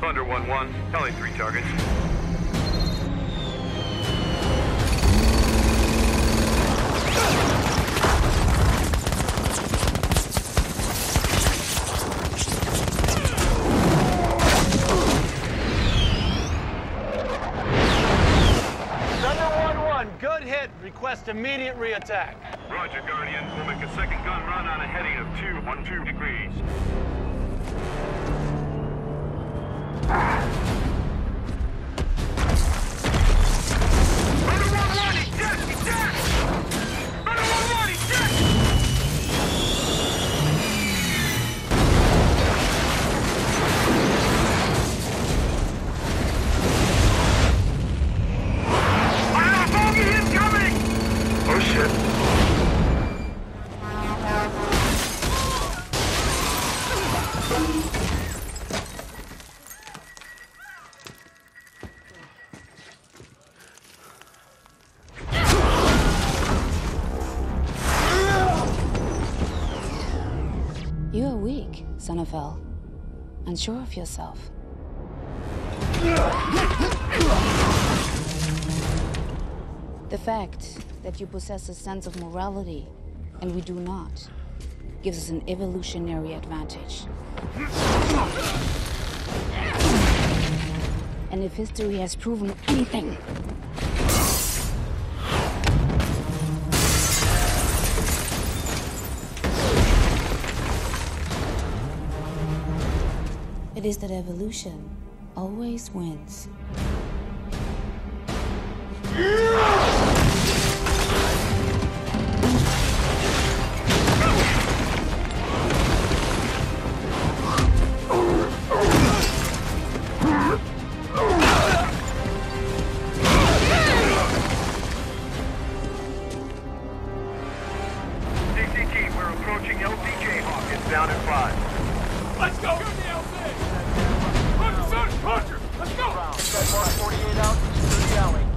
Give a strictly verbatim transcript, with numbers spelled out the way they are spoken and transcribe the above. Thunder one one, tally three targets. Request immediate re-attack. Roger, Guardian. We'll make a second gun run on a heading of two one two degrees. Thunder one one, he's dead! He's dead! Thunder one one, he's dead! I got a bogey incoming! Oh shit. You are weak, Sonnenfell. Unsure of yourself. The fact that you possess a sense of morality, and we do not, gives us an evolutionary advantage. And if history has proven anything, it is that evolution always wins. C C T, we're approaching L C J Hawkins down at five. Let's go! Go to the L C J! Roger, Roger! Let's go! Got forty-eight out, through the alley.